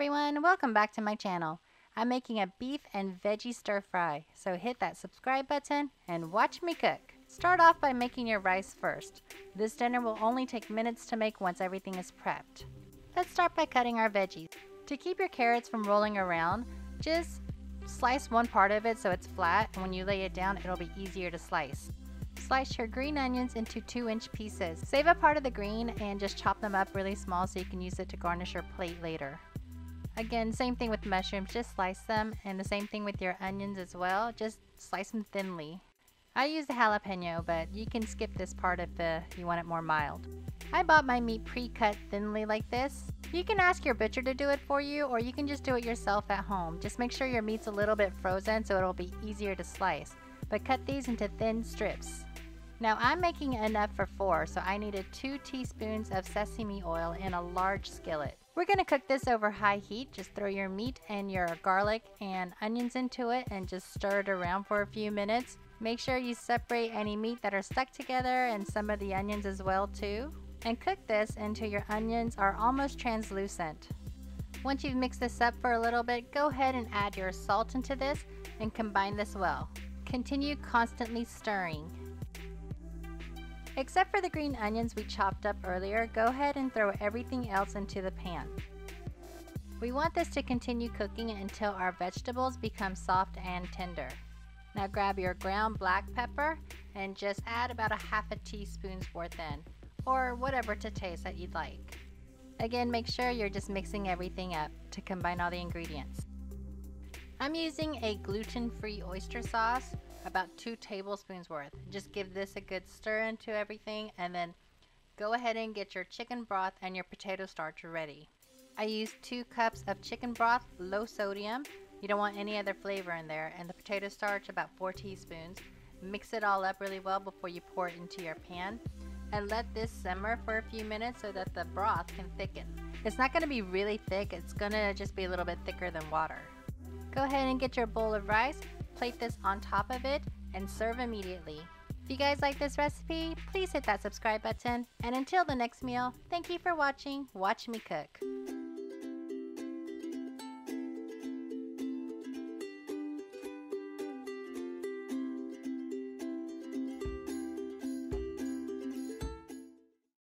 everyone, welcome back to my channel. I'm making a beef and veggie stir fry, so hit that subscribe button and watch me cook. Start off by making your rice first. This dinner will only take minutes to make once everything is prepped. Let's start by cutting our veggies. To keep your carrots from rolling around, just slice one part of it so it's flat, and when you lay it down it'll be easier to slice. Slice your green onions into 2-inch pieces. Save a part of the green and just chop them up really small so you can use it to garnish your plate later. Again, same thing with mushrooms, just slice them, and the same thing with your onions as well, just slice them thinly. I used a jalapeno, but you can skip this part if you want it more mild. I bought my meat pre-cut thinly like this. You can ask your butcher to do it for you, or you can just do it yourself at home. Just make sure your meat's a little bit frozen so it'll be easier to slice, but cut these into thin strips. Now I'm making enough for 4, so I needed 2 teaspoons of sesame oil in a large skillet. We're gonna cook this over high heat. Just throw your meat and your garlic and onions into it and just stir it around for a few minutes. Make sure you separate any meat that are stuck together and some of the onions as well too. And cook this until your onions are almost translucent. Once you've mixed this up for a little bit, go ahead and add your salt into this and combine this well. Continue constantly stirring. Except for the green onions we chopped up earlier, go ahead and throw everything else into the pan. We want this to continue cooking until our vegetables become soft and tender. Now grab your ground black pepper and just add about a half a teaspoon's worth in, or whatever to taste that you'd like. Again, make sure you're just mixing everything up to combine all the ingredients. I'm using a gluten-free oyster sauce, about 2 tablespoons worth. Just give this a good stir into everything, and then go ahead and get your chicken broth and your potato starch ready. I used 2 cups of chicken broth, low sodium. You don't want any other flavor in there, and the potato starch about 4 teaspoons. Mix it all up really well before you pour it into your pan, and let this simmer for a few minutes so that the broth can thicken. It's not going to be really thick, it's going to just be a little bit thicker than water. Go ahead and get your bowl of rice, plate this on top of it, and serve immediately. If you guys like this recipe, please hit that subscribe button, and until the next meal, thank you for watching Watch Me Cook.